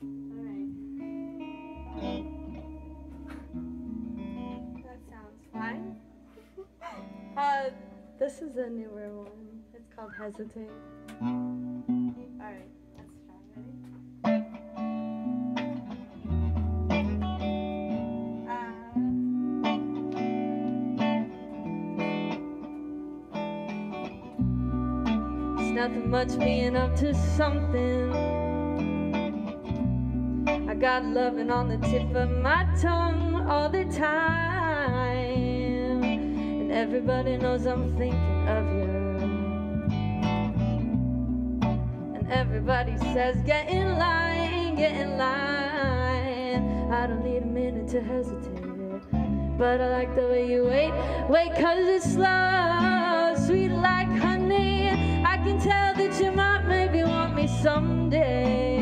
Alright. That sounds fine. This is a newer one. It's called Hesitate. Alright, let's try it. Ready? It's nothing much being up to something. I got loving on the tip of my tongue all the time, and everybody knows I'm thinking of you. And everybody says, get in line, get in line. I don't need a minute to hesitate, but I like the way you wait, wait, cause it's slow, sweet like honey. I can tell that you might maybe want me someday.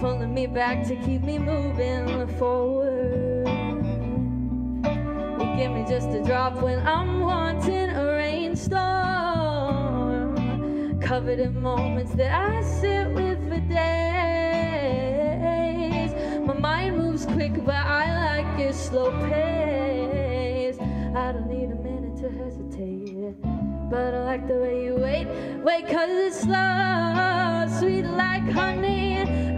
Pulling me back to keep me moving forward. You give me just a drop when I'm wanting a rainstorm, covered in moments that I sit with for days. My mind moves quick, but I like your slow pace. I don't need a minute to hesitate, but I like the way you wait, wait, cause it's slow, sweet like honey.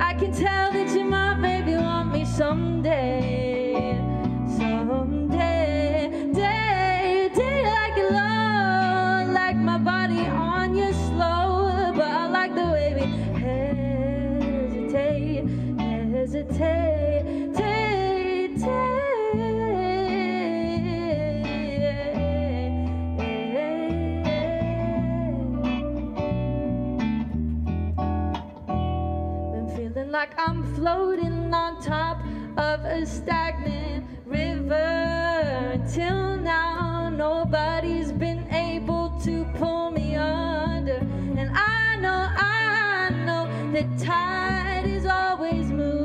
I can tell that you might maybe want me someday, someday, day, day like a load, like my body on you slow, but I like the way we hesitate, hesitate, take, take. Like I'm floating on top of a stagnant river. Till now, nobody's been able to pull me under. And I know that tide is always moving.